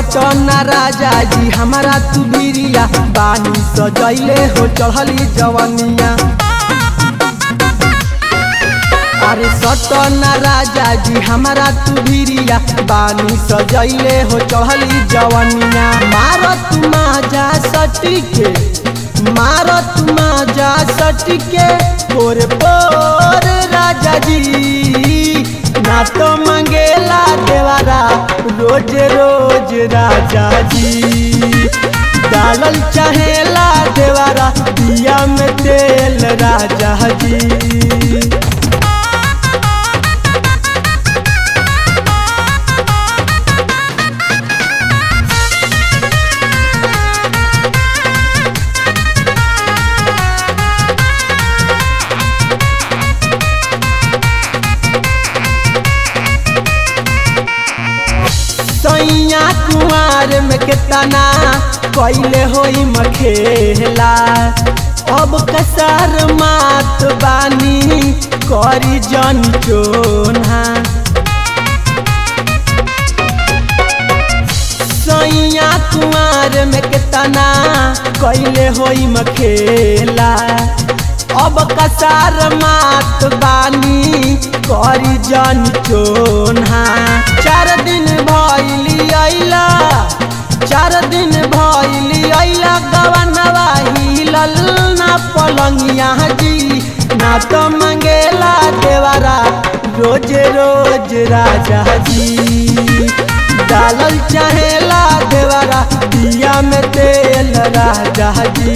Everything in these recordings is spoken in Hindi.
बचना राजा जी हमारा तू बिरिया बानी सजैले हो चढ़ली जवनिया। अरे सटना राजा जी हमारा तू बिरिया बानी सजैले हो चढ़ली जवनिया। मारत माजा सटी के मारत माजा सटी के भोर भोर राजा जी ना तो मंगेला देवारा रोज रोज राजा जी। डालल चाहेला देवारा दिया में तेल राजा जी। सैया कुमार में कितना कैले होई मखेला अब कसार मात बानी करी जन चोना। सैया कुमार में कितना कैले होई मखेला अब कसार मात बानी करी जन चोना। चार दिन भइली अइला गवनवा हिलल ना पलंगिया जी ना तो मंगेला देवारा रोज रोज राजा जी। डालल चाहेला देवारा दिया में तेल राजा जी।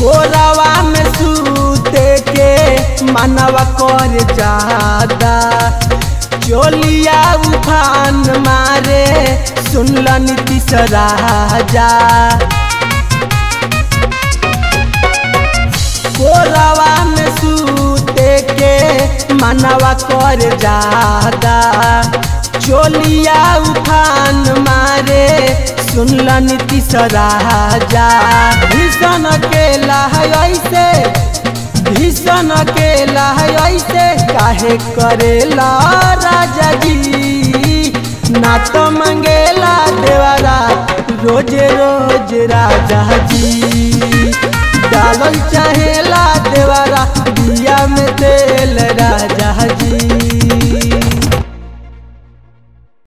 कोरावा में सूते के मनवा कर जादा चोलिया उफान मारे सुनल नीतीश राजा। कोरावा में सूते के मनवा कर जादा चोलिया उफान मारे सुनल नीतीश राजा। भीषण अकेला है ऐसे काहे करेला राजा जी ना तो मंगेला देवारा रोज रोज राजा जी। डालल